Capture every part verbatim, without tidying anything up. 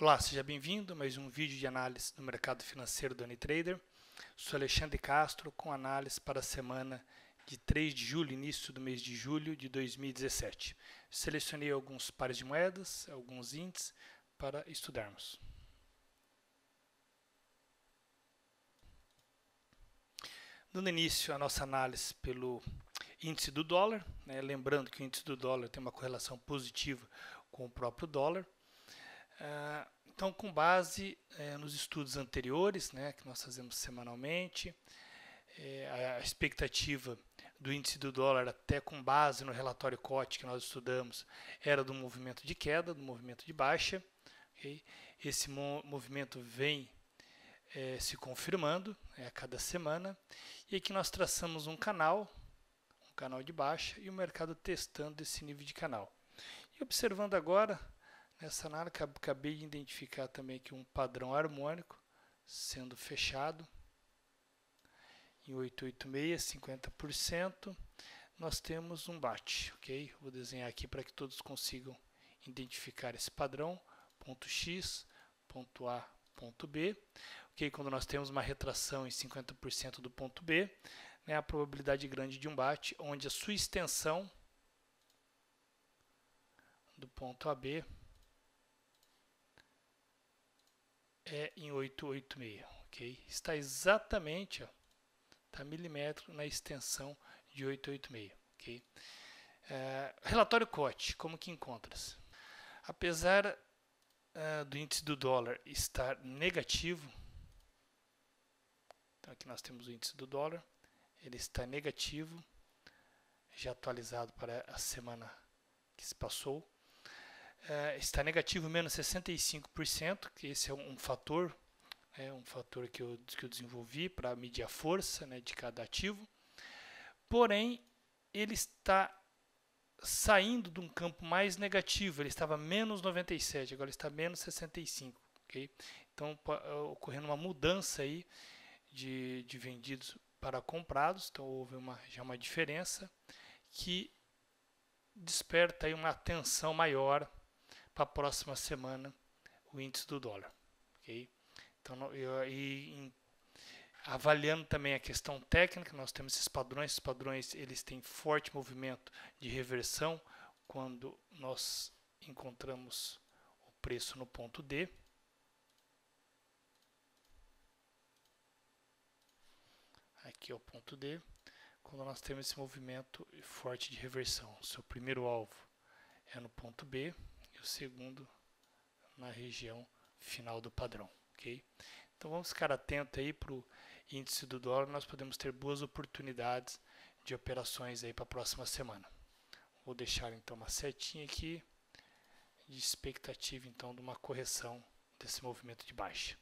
Olá, seja bem-vindo a mais um vídeo de análise do mercado financeiro do UniTrader. Sou Alexandre Castro com análise para a semana de três de julho, início do mês de julho de dois mil e dezessete. Selecionei alguns pares de moedas, alguns índices para estudarmos. Dando início à nossa análise pelo índice do dólar, né? Lembrando que o índice do dólar tem uma correlação positiva com o próprio dólar. Uh, então, com base eh, nos estudos anteriores, né, que nós fazemos semanalmente, eh, a expectativa do índice do dólar, até com base no relatório C O T que nós estudamos, era do movimento de queda, do movimento de baixa. Okay? Esse mo movimento vem eh, se confirmando eh, a cada semana. E aqui nós traçamos um canal, um canal de baixa, e o mercado testando esse nível de canal. E observando agora, nessa análise, acabei de identificar também aqui um padrão harmônico sendo fechado em oitocentos e oitenta e seis, cinquenta por cento. Nós temos um bate, ok? Vou desenhar aqui para que todos consigam identificar esse padrão, ponto X, ponto A, ponto B. Okay? Quando nós temos uma retração em cinquenta por cento do ponto B, né, a probabilidade grande de um bate, onde a sua extensão do ponto A B é em oitocentos e oitenta e seis, ok? Está exatamente, ó, tá milimétrico na extensão de oitocentos e oitenta e seis, ok? É, relatório C O T, como que encontra-se? Apesar uh, do índice do dólar estar negativo, então aqui nós temos o índice do dólar, ele está negativo, já atualizado para a semana que se passou. Uh, está negativo menos sessenta e cinco por cento, que esse é um, um fator, é um fator que eu, que eu desenvolvi para medir a força, né, de cada ativo. Porém, ele está saindo de um campo mais negativo, ele estava menos noventa e sete, agora está menos sessenta e cinco, okay? Então, ocorrendo uma mudança aí de, de vendidos para comprados, então houve uma, já uma diferença que desperta aí uma atenção maior para a próxima semana, o índice do dólar, ok? Então, eu, e, em, avaliando também a questão técnica, nós temos esses padrões, esses padrões eles têm forte movimento de reversão quando nós encontramos o preço no ponto D. Aqui é o ponto D, quando nós temos esse movimento forte de reversão. O seu primeiro alvo é no ponto B, o segundo na região final do padrão, ok? Então vamos ficar atento aí para o índice do dólar, nós podemos ter boas oportunidades de operações aí para a próxima semana. Vou deixar então uma setinha aqui de expectativa então de uma correção desse movimento de baixa.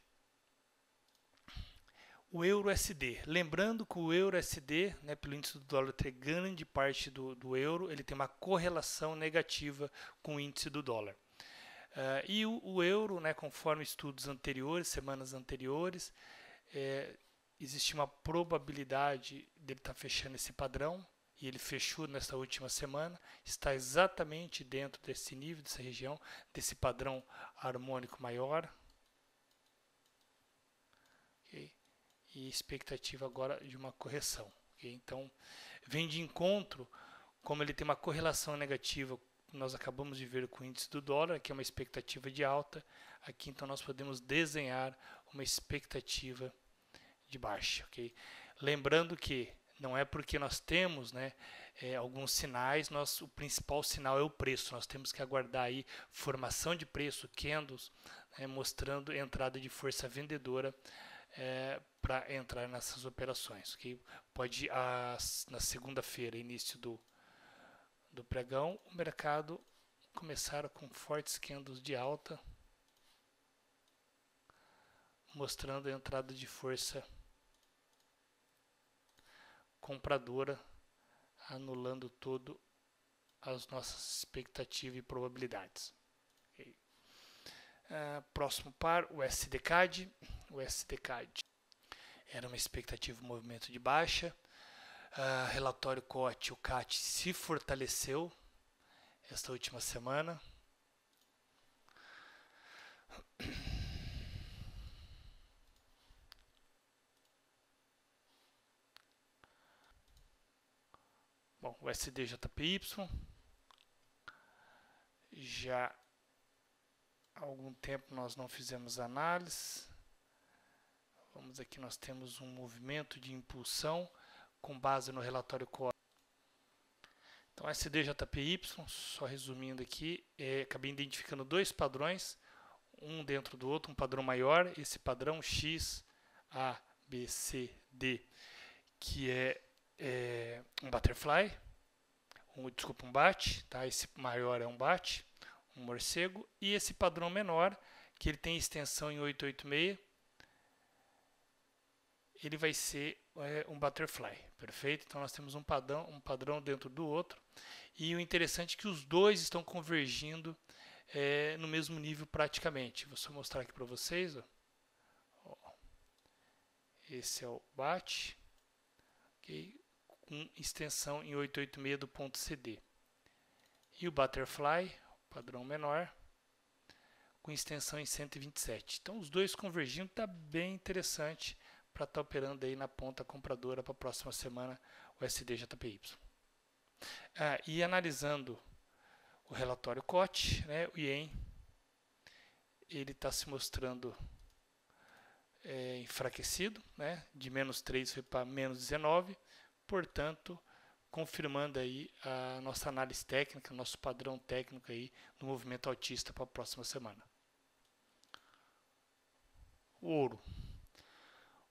O EURUSD, lembrando que o EURUSD, né, pelo índice do dólar ter grande parte do, do euro, ele tem uma correlação negativa com o índice do dólar. Uh, e o, o euro, né, conforme estudos anteriores, semanas anteriores, é, existe uma probabilidade dele estar fechando esse padrão, e ele fechou nesta última semana, está exatamente dentro desse nível, dessa região, desse padrão harmônico maior. Okay? E expectativa agora de uma correção. Okay? Então, vem de encontro, como ele tem uma correlação negativa, nós acabamos de ver com o índice do dólar, que é uma expectativa de alta, aqui então nós podemos desenhar uma expectativa de baixa. Okay? Lembrando que não é porque nós temos, né, é, alguns sinais, nós, o principal sinal é o preço, nós temos que aguardar aí formação de preço, candles, né, mostrando entrada de força vendedora, É, para entrar nessas operações, okay? Pode a, na segunda-feira, início do, do pregão, o mercado começar com fortes candles de alta, mostrando a entrada de força compradora, anulando todo as nossas expectativas e probabilidades. Okay? Uh, próximo par, o S D C A D. O S D C A D era uma expectativa de movimento de baixa. Uh, relatório C O T, o C A T se fortaleceu esta última semana. Bom, o S D J P Y já há algum tempo nós não fizemos análise. Vamos aqui, nós temos um movimento de impulsão com base no relatório C O T. Então, S D J P Y, só resumindo aqui, é, acabei identificando dois padrões, um dentro do outro, um padrão maior, esse padrão X, A, B, C, D, que é, é um butterfly, um, desculpa, um bate, tá? Esse maior é um bate, um morcego, e esse padrão menor, que ele tem extensão em oito oito seis, ele vai ser é, um butterfly, perfeito? Então, nós temos um padrão, um padrão dentro do outro, e o interessante é que os dois estão convergindo é, no mesmo nível praticamente. Vou só mostrar aqui para vocês, ó. Esse é o bate, okay? Com extensão em oito oito seis do ponto C D. E o butterfly, padrão menor, com extensão em cento e vinte e sete. Então, os dois convergindo, está bem interessante para estar tá operando aí na ponta compradora para a próxima semana o S D J P Y. Ah, e analisando o relatório C O T, né, o Yen, ele está se mostrando... É, enfraquecido, né? De menos três foi para menos dezenove, portanto, confirmando aí a nossa análise técnica, nosso padrão técnico aí no movimento altista para a próxima semana. O ouro.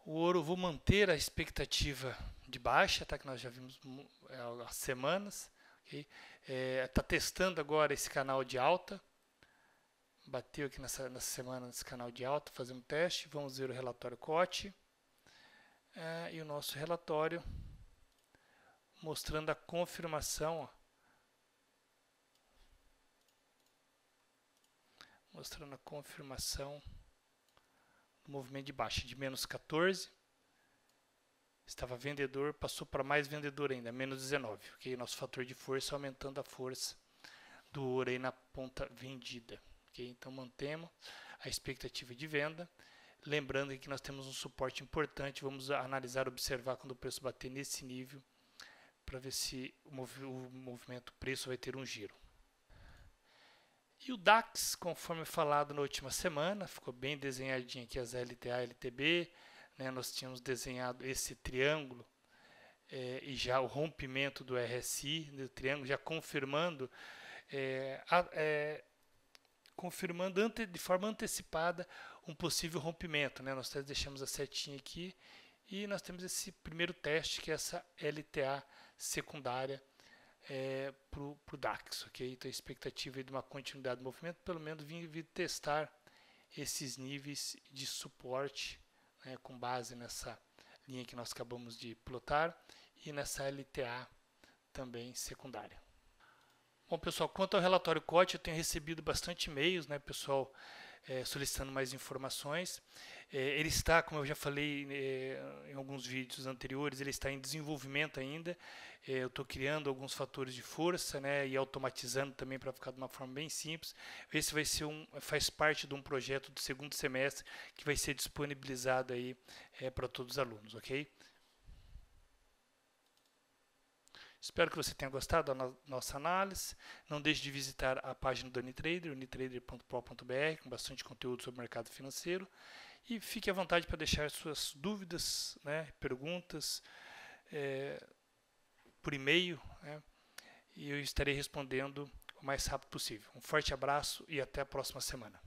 O ouro, vou manter a expectativa de baixa, tá? Que nós já vimos há semanas, okay? É, tá testando agora esse canal de alta. Bateu aqui nessa, nessa semana nesse canal de alta, fazendo um teste. Vamos ver o relatório C O T. Ah, e o nosso relatório mostrando a confirmação. Ó, mostrando a confirmação do movimento de baixa, de menos quatorze. Estava vendedor, passou para mais vendedor ainda, menos dezenove. Okay? Nosso fator de força aumentando a força do ouro aí na ponta vendida. Então, mantemos a expectativa de venda. Lembrando que nós temos um suporte importante. Vamos analisar, observar quando o preço bater nesse nível, para ver se o movimento preço vai ter um giro. E o DAX, conforme falado na última semana, ficou bem desenhadinho aqui as L T A e L T B. Né? Nós tínhamos desenhado esse triângulo é, e já o rompimento do R S I, do triângulo, já confirmando... É, a, é, confirmando ante, de forma antecipada um possível rompimento, né? Nós deixamos a setinha aqui e nós temos esse primeiro teste, que é essa L T A secundária é, para o DAX, ok? Então, a expectativa é de uma continuidade do movimento, pelo menos vim, vim testar esses níveis de suporte, né? Com base nessa linha que nós acabamos de plotar e nessa L T A também secundária. Bom, pessoal, quanto ao relatório C O T, eu tenho recebido bastante e-mails, né, pessoal, é, solicitando mais informações. É, ele está, como eu já falei é, em alguns vídeos anteriores, ele está em desenvolvimento ainda. É, eu estou criando alguns fatores de força, né, e automatizando também para ficar de uma forma bem simples. Esse vai ser um, faz parte de um projeto do segundo semestre que vai ser disponibilizado aí é, para todos os alunos, ok? Espero que você tenha gostado da nossa análise. Não deixe de visitar a página do UniTrader, unitrader ponto pro ponto br, com bastante conteúdo sobre o mercado financeiro. E fique à vontade para deixar suas dúvidas, né, perguntas é, por e-mail, né, e eu estarei respondendo o mais rápido possível. Um forte abraço e até a próxima semana.